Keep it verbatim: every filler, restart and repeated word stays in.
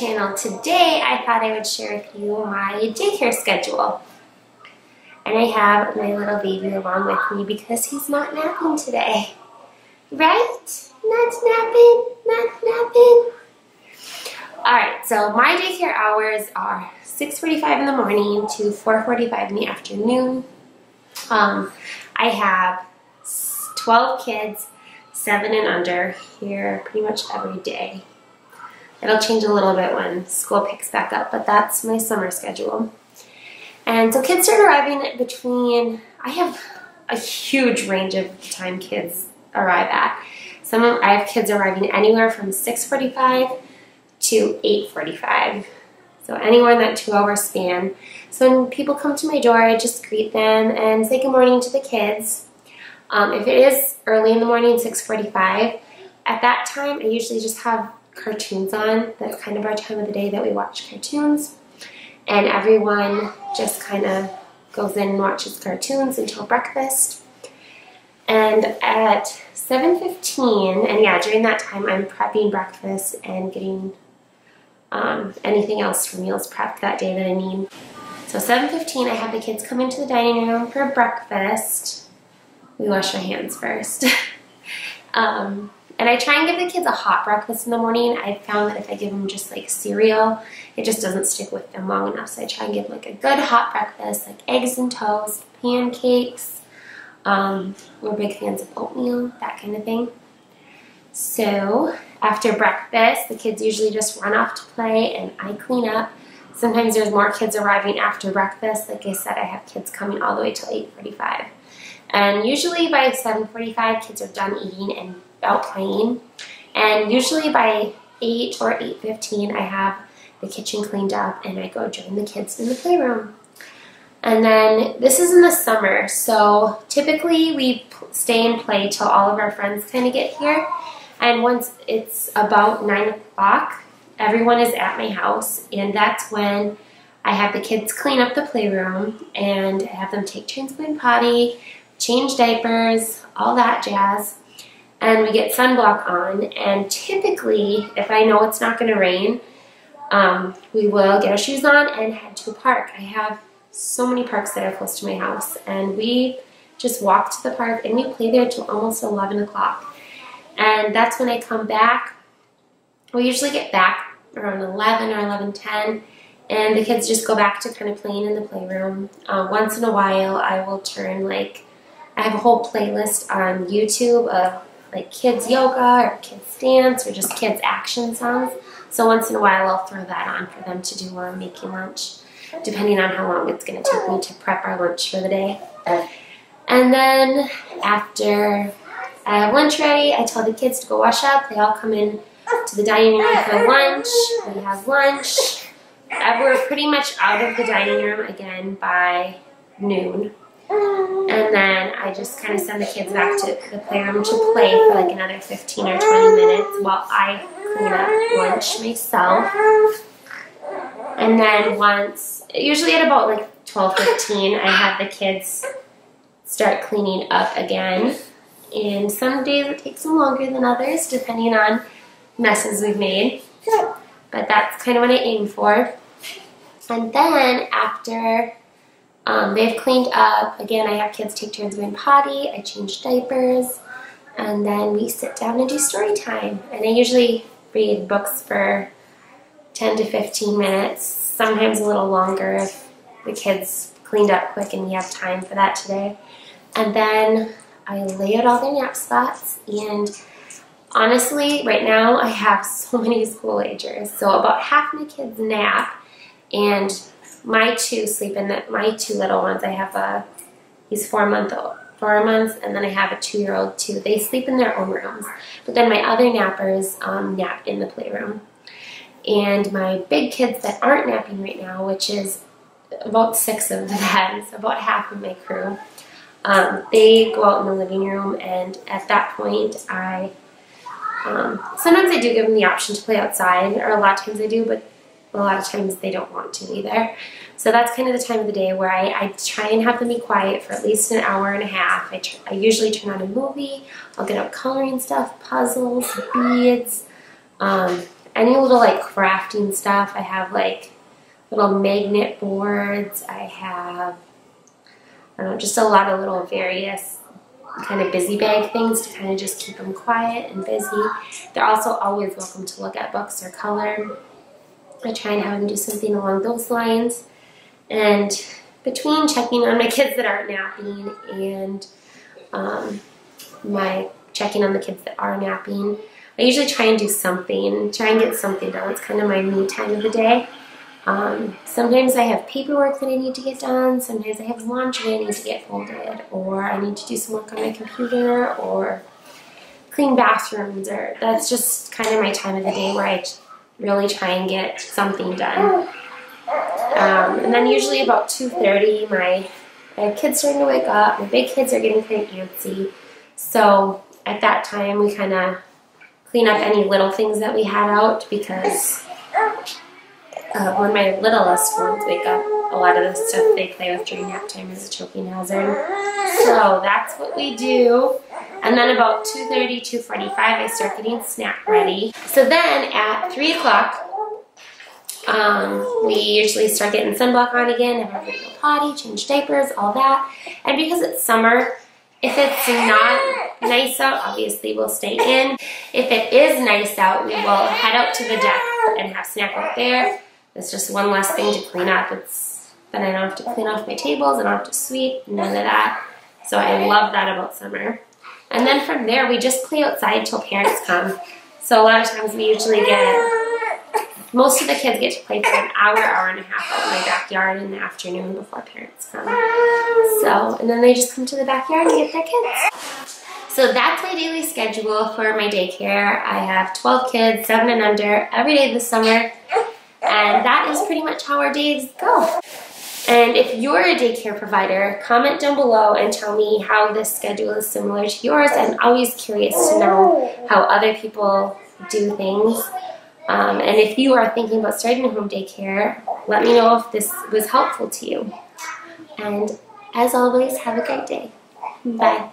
channel. Today I thought I would share with you my daycare schedule. And I have my little baby along with me because he's not napping today. Right? Not napping, not napping. Alright, so my daycare hours are six forty-five in the morning to four forty-five in the afternoon. Um, I have twelve kids, seven and under, here pretty much every day. It'll change a little bit when school picks back up, but that's my summer schedule. And so kids start arriving between, I have a huge range of time kids arrive at. Some of, I have kids arriving anywhere from six forty-five to eight forty-five. So anywhere in that two hour span. So when people come to my door, I just greet them and say good morning to the kids. Um, if it is early in the morning, six forty-five, at that time I usually just have cartoons on. That's kind of our time of the day that we watch cartoons. And everyone just kind of goes in and watches cartoons until breakfast. And at seven fifteen, and yeah, during that time I'm prepping breakfast and getting um, anything else for meals prepped that day that I need. So seven fifteen, I have the kids come into the dining room for breakfast. We wash our hands first. um, And I try and give the kids a hot breakfast in the morning. I found that if I give them just like cereal, it just doesn't stick with them long enough. So I try and give like a good hot breakfast, like eggs and toast, pancakes. Um, we're big fans of oatmeal, that kind of thing. So after breakfast, the kids usually just run off to play and I clean up. Sometimes there's more kids arriving after breakfast. Like I said, I have kids coming all the way till eight forty-five. And usually by seven forty-five, kids are done eating and out playing, and usually by eight or eight fifteen I have the kitchen cleaned up and I go join the kids in the playroom. And then this is in the summer, so typically we stay and play till all of our friends kind of get here, and once it's about nine o'clock everyone is at my house, and that's when I have the kids clean up the playroom and I have them take turns going potty, change diapers, all that jazz. And we get sunblock on, and typically, if I know it's not going to rain, um, we will get our shoes on and head to a park. I have so many parks that are close to my house, and we just walk to the park, and we play there till almost eleven o'clock. And that's when I come back. We usually get back around eleven or eleven ten, and the kids just go back to kind of playing in the playroom. Uh, once in a while, I will turn, like, I have a whole playlist on YouTube of like kids yoga or kids dance or just kids action songs. So once in a while I'll throw that on for them to do while I'm making lunch, depending on how long it's going to take me to prep our lunch for the day. And then after I have lunch ready, I tell the kids to go wash up. They all come in to the dining room for lunch. We have lunch. We're pretty much out of the dining room again by noon. And then I just kind of send the kids back to the playroom to play for like another fifteen or twenty minutes while I clean up lunch myself. And then once, usually at about like twelve fifteen, I have the kids start cleaning up again. And some days it takes them longer than others, depending on messes we've made. But that's kind of what I aim for. And then after Um, they've cleaned up. Again, I have kids take turns doing potty, I change diapers, and then we sit down and do story time. And I usually read books for ten to fifteen minutes, sometimes a little longer if the kids cleaned up quick and we have time for that today. And then I lay out all their nap spots, and honestly, right now I have so many school agers, so about half my kids nap, and my two sleep in the, my two little ones. I have a, he's four month old, four months, and then I have a two-year-old too. They sleep in their own rooms. But then my other nappers um, nap in the playroom. And my big kids that aren't napping right now, which is about six of them, so about half of my crew, um, they go out in the living room, and at that point I, um, sometimes I do give them the option to play outside, or a lot of times I do, but a lot of times they don't want to either. So that's kind of the time of the day where I, I try and have them be quiet for at least an hour and a half. I, tr I usually turn on a movie. I'll get out coloring stuff, puzzles, beads, um, I do little like crafting stuff. I have like little magnet boards. I have, I don't know, just a lot of little various kind of busy bag things to kind of just keep them quiet and busy. They're also always welcome to look at books or color. I try and have them do something along those lines. And between checking on my kids that aren't napping and um, my checking on the kids that are napping, I usually try and do something, try and get something done. It's kind of my me time of the day. Um, sometimes I have paperwork that I need to get done, sometimes I have laundry I need to get folded, or I need to do some work on my computer, or clean bathrooms, or that's just kind of my time of the day where I really try and get something done. Um, and then usually about two thirty, my, my kids starting to wake up, my big kids are getting kind of antsy, so at that time we kind of clean up any little things that we had out, because Uh, when my littlest ones wake up, a lot of the stuff they play with during nap time is a choking hazard. So that's what we do. And then about two thirty, two forty-five, I start getting snack ready. So then at three o'clock, um, we usually start getting sunblock on again, have everybody go potty, change diapers, all that. And because it's summer, if it's not nice out, obviously we'll stay in. If it is nice out, we will head out to the deck and have snack out there. It's just one less thing to clean up. It's, then I don't have to clean off my tables, I don't have to sweep, none of that. So I love that about summer. And then from there, we just play outside till parents come. So a lot of times we usually get, most of the kids get to play for an hour, hour and a half out in my backyard in the afternoon before parents come. So, and then they just come to the backyard and get their kids. So that's my daily schedule for my daycare. I have twelve kids, seven and under, every day this summer. And that is pretty much how our days go. And if you're a daycare provider, comment down below and tell me how this schedule is similar to yours. I'm always curious to know how other people do things. Um, and if you are thinking about starting a home daycare, let me know if this was helpful to you. And as always, have a great day. Bye.